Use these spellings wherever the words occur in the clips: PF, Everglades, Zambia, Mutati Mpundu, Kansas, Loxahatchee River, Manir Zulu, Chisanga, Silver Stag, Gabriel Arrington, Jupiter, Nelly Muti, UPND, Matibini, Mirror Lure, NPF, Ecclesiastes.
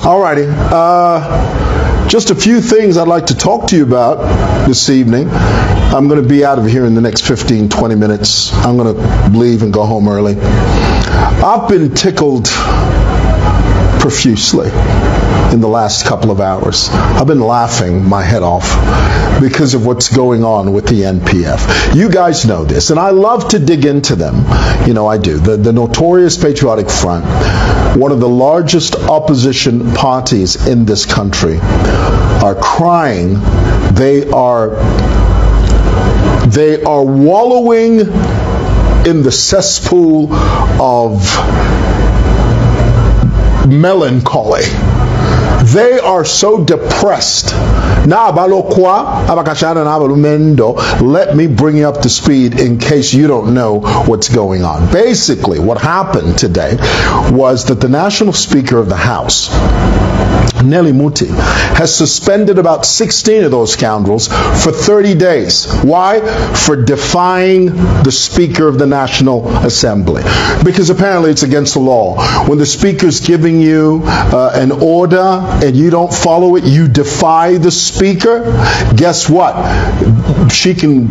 Alrighty, just a few things I'd like to talk to you about this evening. I'm going to be out of here in the next 15-20 minutes. I'm going to leave and go home early. I've been tickled profusely in the last couple of hours. I've been laughing my head off because of what's going on with the NPF. You guys know this, and I love to dig into them. You know I do. The notorious Patriotic Front, one of the largest opposition parties in this country, are crying. They are wallowing in the cesspool of melancholy. They are so depressed. Let me bring you up to speed in case you don't know what's going on. Basically, what happened today was that the National Speaker of the House, Nelly Muti, has suspended about 16 of those scoundrels for 30 days. Why? For defying the Speaker of the National Assembly. Because apparently it's against the law. When the Speaker's giving you an order and you don't follow it, you defy the Speaker, guess what? She can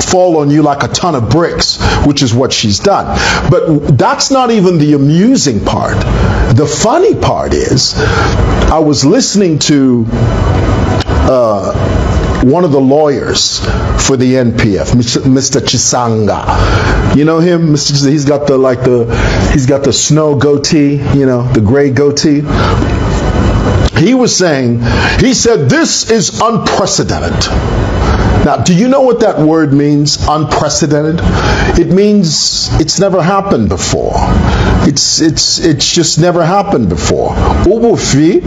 fall on you like a ton of bricks, which is what she's done. But that's not even the amusing part. The funny part is, I was listening to one of the lawyers for the NPF, Mr. Chisanga. You know him? He's got the snow goatee, you know, the gray goatee. He was saying, he said, this is unprecedented. Now, do you know what that word means, unprecedented? It means it's never happened before. It's just never happened before. Ubufi,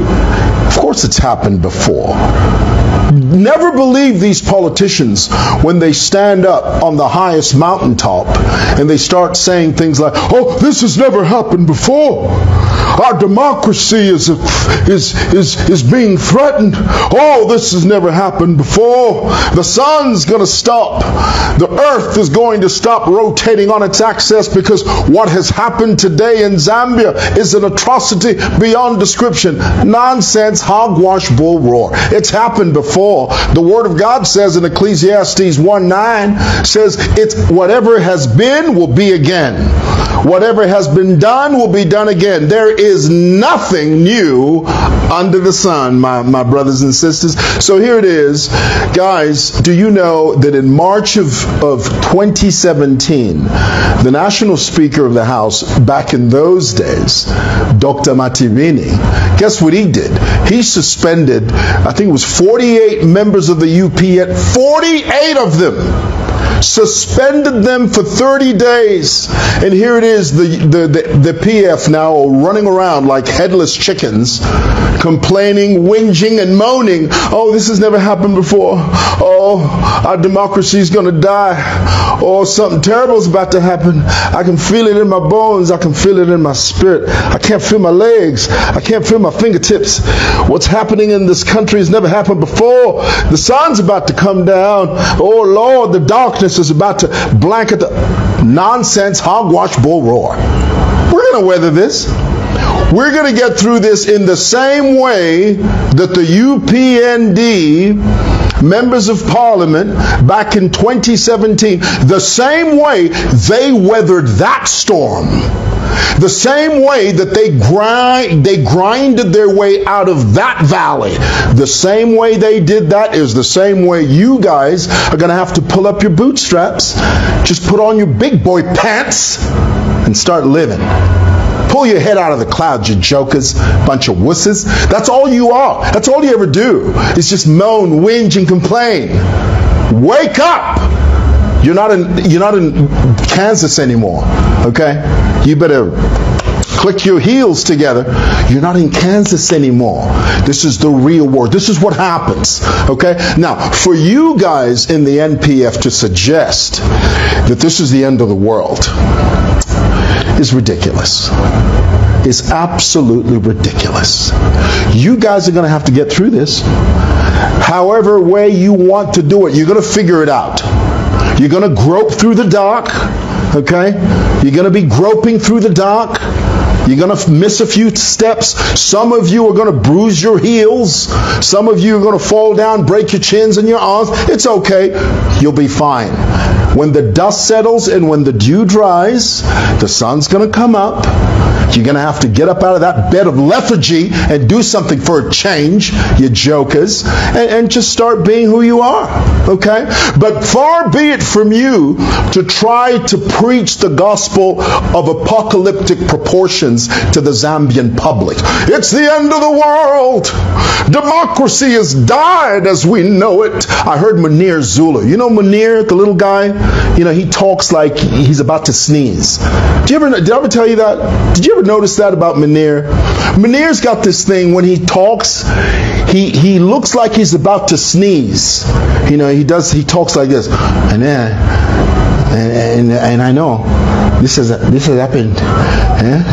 of course it's happened before. Never believe these politicians when they stand up on the highest mountaintop and they start saying things like, oh, this has never happened before. Our democracy is being threatened. Oh, this has never happened before. The sun's going to stop. The earth is going to stop rotating on its axis because what has happened today in Zambia is an atrocity beyond description. Nonsense, hogwash, bull roar. It's happened before. The Word of God says in Ecclesiastes 1:9, says it's whatever has been will be again. Whatever has been done will be done again. There is nothing new under the sun, my brothers and sisters. So here it is. Guys, do you know that in March of 2017, the National Speaker of the House, back in those days, Dr. Matibini, guess what he did? He suspended, I think it was 48 members of the UPND, 48 of them. Suspended them for 30 days. And here it is, the PF now running around like headless chickens, complaining, whinging, and moaning. Oh, this has never happened before. Oh, our democracy is going to die. Oh, something terrible is about to happen. I can feel it in my bones. I can feel it in my spirit. I can't feel my legs. I can't feel my fingertips. What's happening in this country has never happened before. The sun's about to come down. Oh, Lord, the darkness is about to blanket the nonsense, hogwash, bull roar. We're going to weather this. We're going to get through this in the same way that the UPND members of parliament back in 2017, the same way they weathered that storm. The same way that they grinded their way out of that valley, the same way they did that is the same way you guys are going to have to pull up your bootstraps, just put on your big boy pants and start living. Pull your head out of the clouds, you jokers, bunch of wusses. That's all you are. That's all you ever do, is just moan, whinge, and complain. Wake up! You're not in Kansas anymore, okay? You better click your heels together. You're not in Kansas anymore. This is the real war. This is what happens, okay? Now, for you guys in the NPF to suggest that this is the end of the world is ridiculous. It's absolutely ridiculous. You guys are going to have to get through this however way you want to do it. You're going to figure it out. You're going to grope through the dark, okay? You're going to be groping through the dark. You're going to miss a few steps. Some of you are going to bruise your heels. Some of you are going to fall down, break your chins and your arms. It's okay. You'll be fine. When the dust settles and when the dew dries, the sun's going to come up. You're going to have to get up out of that bed of lethargy and do something for a change, you jokers, and just start being who you are, okay? But far be it from you to try to preach the gospel of apocalyptic proportions to the Zambian public. It's the end of the world. Democracy has died as we know it. I heard Manir Zulu. You know Manir, the little guy? You know, he talks like he's about to sneeze. Did I ever tell you that? Did you ever notice that about Manir? Manir's got this thing when he talks, he looks like he's about to sneeze. You know, he talks like this. And then, and I know this has happened. Huh?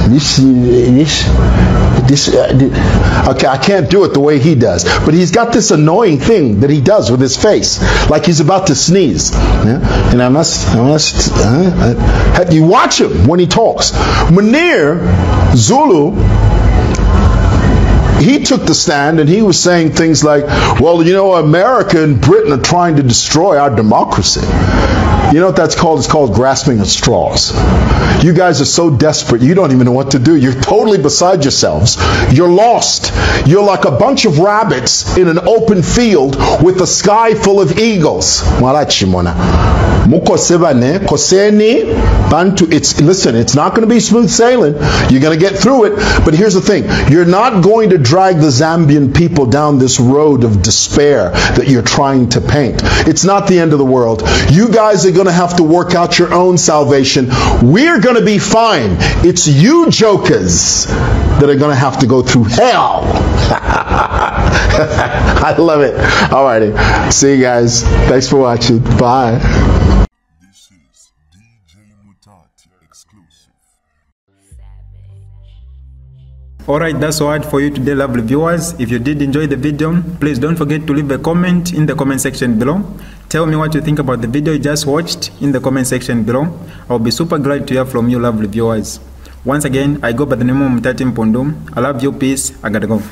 Okay, I can't do it the way he does, but he's got this annoying thing that he does with his face, like he's about to sneeze. Yeah? And I must you watch him when he talks. Manir Zulu, he took the stand and he was saying things like, well, you know, America and Britain are trying to destroy our democracy. You know what that's called? It's called grasping at straws. You guys are so desperate, you don't even know what to do. You're totally beside yourselves. You're lost. You're like a bunch of rabbits in an open field with a sky full of eagles. Listen, it's not going to be smooth sailing. You're going to get through it. But here's the thing. You're not going to drag the Zambian people down this road of despair that you're trying to paint. It's not the end of the world. You guys are going to have to work out your own salvation. We're going to be fine. It's you jokers that are going to have to go through hell. I love it. Alrighty. See you guys. Thanks for watching. Bye. This is DJ Mutati exclusive. Alright, that's all right for you today, lovely viewers. If you did enjoy the video, please don't forget to leave a comment in the comment section below. Tell me what you think about the video you just watched in the comment section below. I'll be super glad to hear from you, lovely viewers. Once again, I go by the name of Mutati Mpundu. I love you, peace, I gotta go.